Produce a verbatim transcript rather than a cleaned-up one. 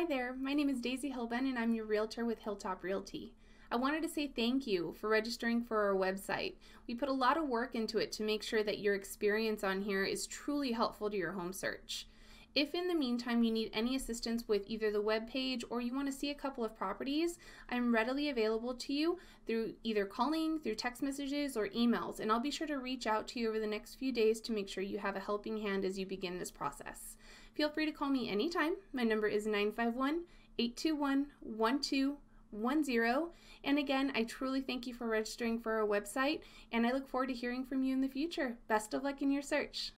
Hi there, my name is Daisy Hilbun and I'm your realtor with Hilltop Realty. I wanted to say thank you for registering for our website. We put a lot of work into it to make sure that your experience on here is truly helpful to your home search. If in the meantime you need any assistance with either the web page or you want to see a couple of properties, I'm readily available to you through either calling, through text messages, or emails, and I'll be sure to reach out to you over the next few days to make sure you have a helping hand as you begin this process. Feel free to call me anytime. My number is nine five one, eight two one, one two one zero, and again, I truly thank you for registering for our website, and I look forward to hearing from you in the future. Best of luck in your search.